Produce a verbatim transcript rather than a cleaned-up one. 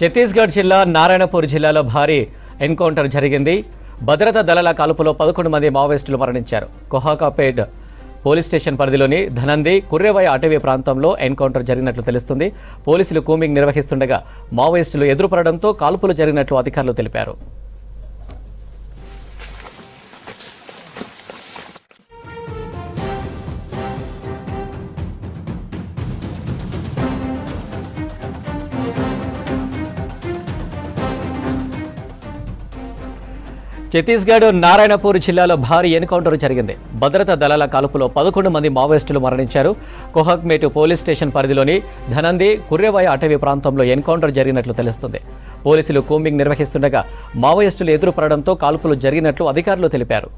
ఛత్తీస్గఢ్ జిల్లా నారాయణపూర్ జిల్లాలో భారీ ఎన్కౌంటర్ జరిగింది. భద్రతా దళాల కాల్పులో పదకొండు మంది మావోయిస్టులు మరణించారు. కోహక్మేట పోలీస్ స్టేషన్ పరిధిలోని ధనంది కుర్రెవాయ అటవీ ప్రాంతంలో ఎన్కౌంటర్ జరిగినట్లు తెలుస్తుంది. పోలీసులు కూంబింగ్ నిర్వహిస్తుండగా మావోయిస్టులు ఎదురుపడడంతో కాల్పులు జరిగినట్లు అధికారులు తెలిపారు. ఛత్తీస్గఢ్ నారాయణపూర్ జిల్లాలో భారీ ఎన్కౌంటర్ జరిగింది. భద్రతా దళాల కాల్పులో పదకొండు మంది మావోయిస్టులు మరణించారు. కోహక్మేట పోలీస్ స్టేషన్ పరిధిలోని ధనంది కుర్రెవాయ అటవీ ప్రాంతంలో ఎన్కౌంటర్ జరిగినట్లు తెలుస్తుంది. పోలీసులు కూంబింగ్ నిర్వహిస్తుండగా మావోయిస్టులు ఎదురుపడడంతో కాల్పులు జరిగినట్లు అధికారులు తెలిపారు.